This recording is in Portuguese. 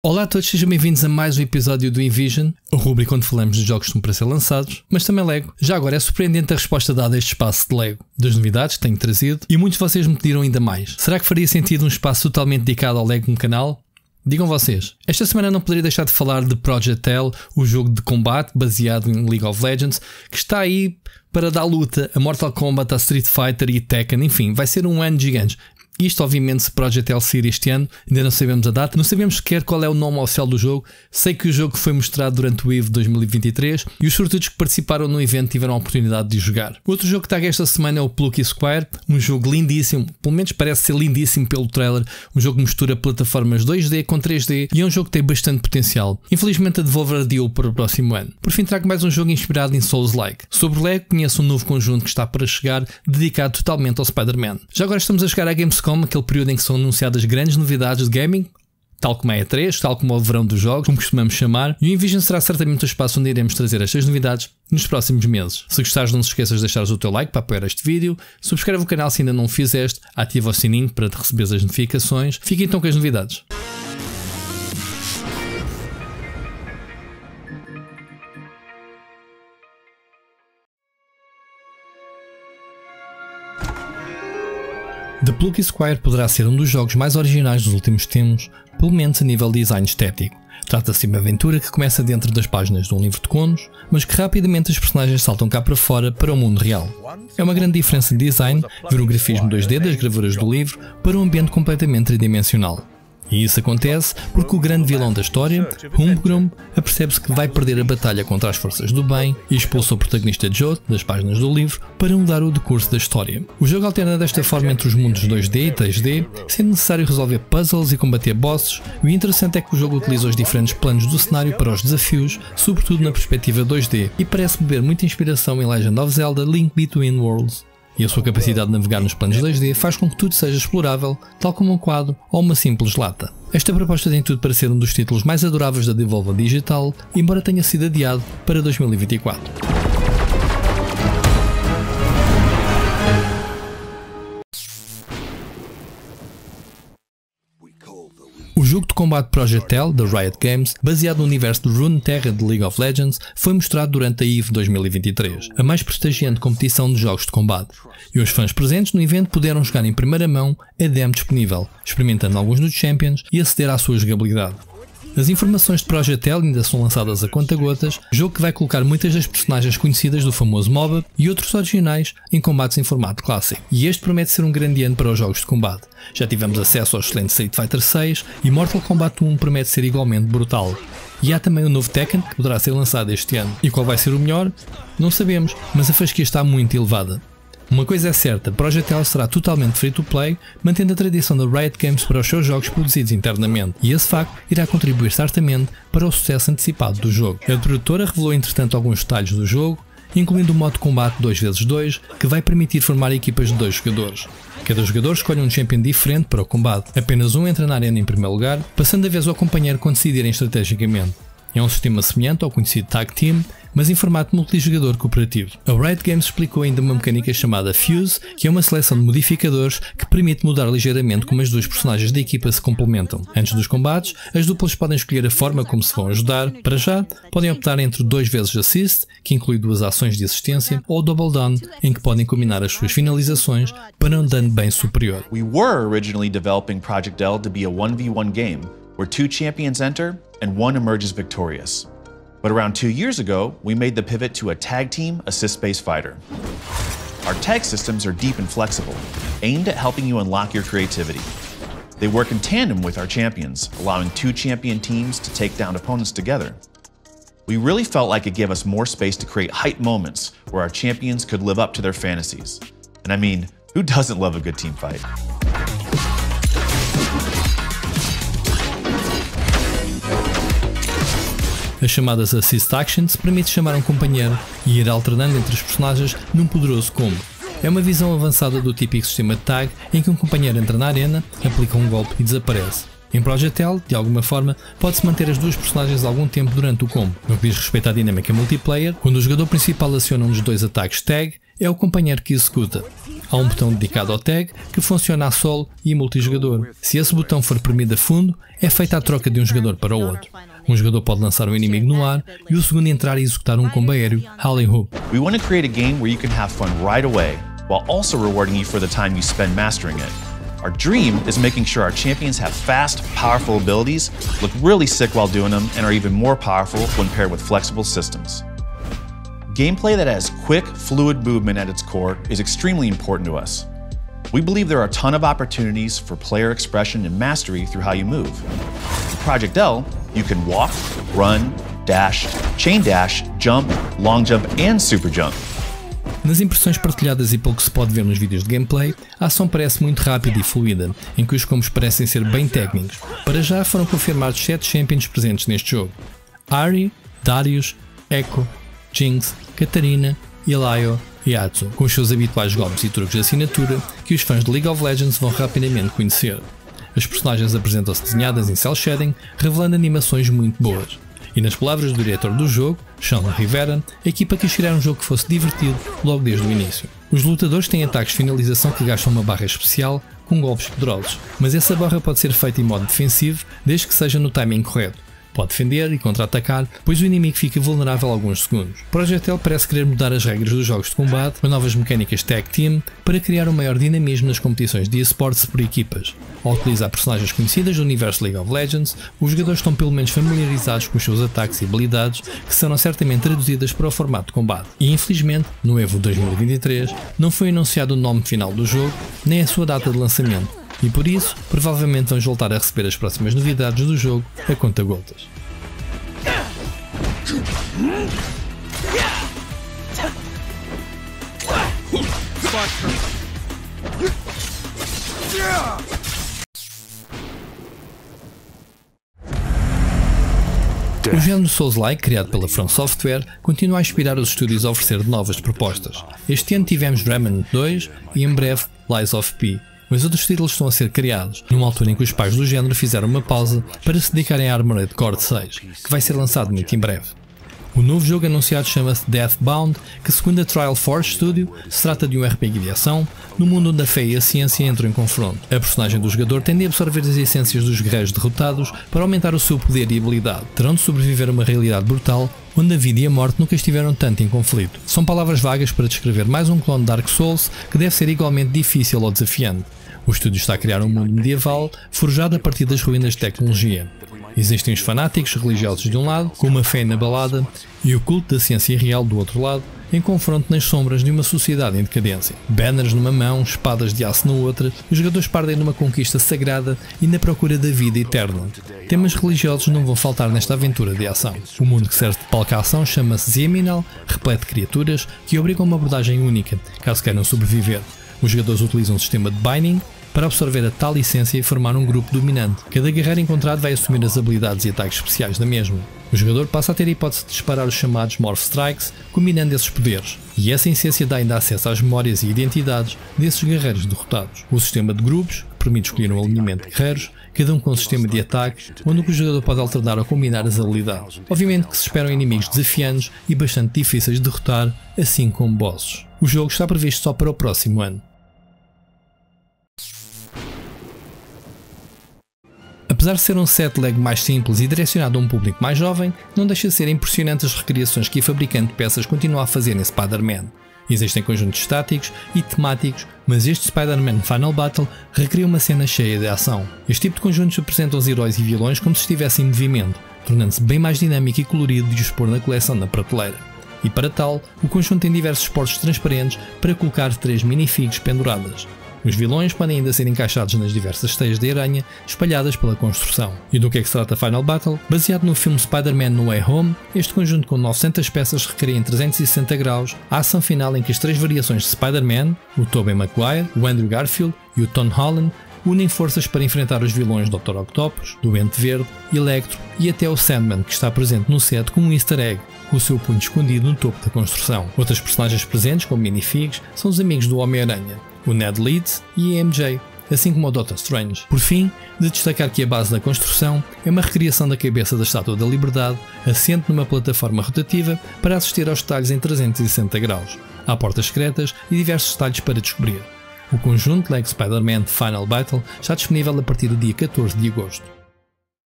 Olá a todos, sejam bem-vindos a mais um episódio do InVision, a rubrica onde falamos de jogos que estão para ser lançados, mas também LEGO. Já agora é surpreendente a resposta dada a este espaço de LEGO, das novidades que tenho trazido, e muitos de vocês me pediram ainda mais. Será que faria sentido um espaço totalmente dedicado ao LEGO no canal? Digam vocês. Esta semana não poderia deixar de falar de Project L, o jogo de combate baseado em League of Legends, que está aí para dar luta a Mortal Kombat, a Street Fighter e Tekken, enfim, vai ser um ano gigante. Isto obviamente se Project L sair este ano, ainda não sabemos a data, não sabemos sequer qual é o nome oficial do jogo, sei que o jogo foi mostrado durante o EVE 2023 e os sortudos que participaram no evento tiveram a oportunidade de jogar. Outro jogo que tag esta semana é o Plucky Squire, um jogo lindíssimo, pelo menos parece ser lindíssimo pelo trailer, um jogo que mistura plataformas 2D com 3D e é um jogo que tem bastante potencial. Infelizmente a Devolver adiou para o próximo ano. Por fim trago mais um jogo inspirado em Souls-like. Sobre o LEGO conheço um novo conjunto que está para chegar, dedicado totalmente ao Spider-Man. Já agora estamos a chegar à Gamescom, aquele período em que são anunciadas grandes novidades de gaming, tal como a E3, tal como o verão dos jogos, como costumamos chamar, e o InVision será certamente o espaço onde iremos trazer estas novidades nos próximos meses. Se gostares, não te esqueças de deixares o teu like para apoiar este vídeo, subscreve o canal se ainda não o fizeste, ativa o sininho para te receberes as notificações, fica então com as novidades. The Plucky Squire poderá ser um dos jogos mais originais dos últimos tempos, pelo menos a nível de design estético. Trata-se de uma aventura que começa dentro das páginas de um livro de contos, mas que rapidamente os personagens saltam cá para fora para o mundo real. É uma grande diferença de design ver o grafismo 2D das gravuras do livro para um ambiente completamente tridimensional. E isso acontece porque o grande vilão da história, Humbrum, apercebe-se que vai perder a batalha contra as forças do bem e expulsa o protagonista Joe das páginas do livro para mudar o decurso da história. O jogo alterna desta forma entre os mundos 2D e 3D, sendo necessário resolver puzzles e combater bosses, e o interessante é que o jogo utiliza os diferentes planos do cenário para os desafios, sobretudo na perspectiva 2D, e parece beber muita inspiração em Legend of Zelda: Link Between Worlds. E a sua capacidade de navegar nos planos 2D faz com que tudo seja explorável, tal como um quadro ou uma simples lata. Esta proposta tem tudo para ser um dos títulos mais adoráveis da Devolver Digital, embora tenha sido adiado para 2024. O jogo de combate Project L, da Riot Games, baseado no universo de Runeterra de League of Legends, foi mostrado durante a EVE 2023, a mais prestigiante competição de jogos de combate, e os fãs presentes no evento puderam jogar em primeira mão a demo disponível, experimentando alguns dos champions e aceder à sua jogabilidade. As informações de Project L ainda são lançadas a conta-gotas, jogo que vai colocar muitas das personagens conhecidas do famoso MOBA e outros originais em combates em formato clássico. E este promete ser um grande ano para os jogos de combate. Já tivemos acesso ao excelente Street Fighter 6 e Mortal Kombat 1 promete ser igualmente brutal. E há também o novo Tekken que poderá ser lançado este ano. E qual vai ser o melhor? Não sabemos, mas a fasquia está muito elevada. Uma coisa é certa, Project L será totalmente free-to-play, mantendo a tradição da Riot Games para os seus jogos produzidos internamente, e esse facto irá contribuir certamente para o sucesso antecipado do jogo. A produtora revelou entretanto alguns detalhes do jogo, incluindo o modo combate 2x2, que vai permitir formar equipas de 2 jogadores. Cada jogador escolhe um champion diferente para o combate, apenas um entra na arena em primeiro lugar, passando a vez ao companheiro quando decidirem estrategicamente. É um sistema semelhante ao conhecido TAG Team, mas em formato multijogador cooperativo. A Riot Games explicou ainda uma mecânica chamada Fuse, que é uma seleção de modificadores que permite mudar ligeiramente como as duas personagens da equipa se complementam. Antes dos combates, as duplas podem escolher a forma como se vão ajudar. Para já, podem optar entre 2 vezes Assist, que inclui 2 ações de assistência, ou Double Down, em que podem combinar as suas finalizações para um dano bem superior. We were originally developing Project L to be a 1v1 game, where 2 champions enter and 1 emerges victorious. But around 2 years ago, we made the pivot to a tag team assist-based fighter. Our tag systems are deep and flexible, aimed at helping you unlock your creativity. They work in tandem with our champions, allowing 2 champion teams to take down opponents together. We really felt like it gave us more space to create hype moments where our champions could live up to their fantasies. And I mean, who doesn't love a good team fight? As chamadas Assist Actions permite chamar um companheiro e ir alternando entre os personagens num poderoso combo. É uma visão avançada do típico sistema de tag em que um companheiro entra na arena, aplica um golpe e desaparece. Em Project L, de alguma forma, pode-se manter as duas personagens algum tempo durante o combo. No que diz respeito à dinâmica multiplayer, quando o jogador principal aciona um dos 2 ataques tag, é o companheiro que executa. Há um botão dedicado ao tag que funciona a solo e multijogador. Se esse botão for premido a fundo, é feita a troca de um jogador para o outro. Um jogador pode lançar um inimigo no ar e o segundo entrar e executar um combo aéreo, Alley-hoop. We want to create a game where you can have fun right away, while also rewarding you for the time you spend mastering it. Our dream is making sure our champions have fast, powerful abilities, look really sick while doing them, and are even more powerful when paired with flexible systems. Gameplay that has quick, fluid movement at its core is extremely important to us. We believe there are a ton of opportunities for player expression and mastery through how you move. With Project L, you can walk, run, dash, chain dash, jump, long jump, and super jump. Nas impressões partilhadas e pelo que se pode ver nos vídeos de gameplay, a ação parece muito rápida e fluida, em que os combos parecem ser bem técnicos. Para já foram confirmados 7 champions presentes neste jogo: Ahri, Darius, Echo, Jinx, Katarina, Illaoi e Atsu, com os seus habituais golpes e truques de assinatura que os fãs de League of Legends vão rapidamente conhecer. As personagens apresentam-se desenhadas em cel shading, revelando animações muito boas. E nas palavras do diretor do jogo, Sean Rivera, a equipa quis criar um jogo que fosse divertido logo desde o início. Os lutadores têm ataques de finalização que gastam uma barra especial com golpes poderosos, mas essa barra pode ser feita em modo defensivo desde que seja no timing correto. Pode defender e contra-atacar, pois o inimigo fica vulnerável a alguns segundos. Project L parece querer mudar as regras dos jogos de combate com novas mecânicas Tag Team para criar um maior dinamismo nas competições de esportes por equipas. Ao utilizar personagens conhecidas do universo League of Legends, os jogadores estão pelo menos familiarizados com os seus ataques e habilidades, que serão certamente traduzidas para o formato de combate. E infelizmente, no EVO 2023, não foi anunciado o nome final do jogo, nem a sua data de lançamento. E por isso, provavelmente vamos voltar a receber as próximas novidades do jogo a conta-gotas. O género Souls-like, criado pela From Software, continua a inspirar os estúdios a oferecer novas propostas. Este ano tivemos Remnant 2 e em breve Lies of P. Mas outros títulos estão a ser criados, numa altura em que os pais do género fizeram uma pausa para se dedicarem a Armored Core 6, que vai ser lançado muito em breve. O novo jogo anunciado chama-se Deathbound, que segundo a Trial Forge Studio, se trata de um RPG de ação, no mundo onde a fé e a ciência entram em confronto. A personagem do jogador tende a absorver as essências dos guerreiros derrotados para aumentar o seu poder e habilidade. Terão de sobreviver a uma realidade brutal, onde a vida e a morte nunca estiveram tanto em conflito. São palavras vagas para descrever mais um clone de Dark Souls que deve ser igualmente difícil ou desafiante. O estúdio está a criar um mundo medieval, forjado a partir das ruínas de tecnologia. Existem os fanáticos religiosos de um lado, com uma fé inabalada, e o culto da ciência irreal do outro lado, em confronto nas sombras de uma sociedade em decadência. Banners numa mão, espadas de aço na outra, os jogadores partem numa conquista sagrada e na procura da vida eterna. Temas religiosos não vão faltar nesta aventura de ação. O mundo que serve de palco à ação chama-se Zeminal, repleto de criaturas que obrigam uma abordagem única, caso queiram sobreviver. Os jogadores utilizam um sistema de binding para absorver a tal essência e formar um grupo dominante. Cada guerreiro encontrado vai assumir as habilidades e ataques especiais da mesma. O jogador passa a ter a hipótese de disparar os chamados Morph Strikes, combinando esses poderes, e essa essência dá ainda acesso às memórias e identidades desses guerreiros derrotados. O sistema de grupos permite escolher um alinhamento de guerreiros, cada um com um sistema de ataque, onde o jogador pode alternar ou combinar as habilidades. Obviamente que se esperam inimigos desafiantes e bastante difíceis de derrotar, assim como bosses. O jogo está previsto só para o próximo ano. Apesar de ser um set Lego mais simples e direcionado a um público mais jovem, não deixa de ser impressionante as recriações que a fabricante de peças continua a fazer em Spider-Man. Existem conjuntos estáticos e temáticos, mas este Spider-Man Final Battle recria uma cena cheia de ação. Este tipo de conjuntos apresenta os heróis e vilões como se estivessem em movimento, tornando-se bem mais dinâmico e colorido de expor na coleção na prateleira. E para tal, o conjunto tem diversos suportes transparentes para colocar 3 minifigs penduradas. Os vilões podem ainda ser encaixados nas diversas teias de aranha espalhadas pela construção. E do que é que se trata Final Battle? Baseado no filme Spider-Man No Way Home, este conjunto com 900 peças recria em 360 graus a ação final em que as 3 variações de Spider-Man, o Tobey Maguire, o Andrew Garfield e o Tom Holland, unem forças para enfrentar os vilões Dr. Octopus, Doente Verde, Electro e até o Sandman, que está presente no set como um easter egg, com o seu punho escondido no topo da construção. Outras personagens presentes, como minifigs, são os amigos do Homem-Aranha, o Ned Leeds e a MJ, assim como o Doctor Strange. Por fim, de destacar que a base da construção é uma recriação da cabeça da Estátua da Liberdade, assente numa plataforma rotativa para assistir aos detalhes em 360 graus. Há portas secretas e diversos detalhes para descobrir. O conjunto LEGO Spider-Man Final Battle está disponível a partir do dia 14 de agosto.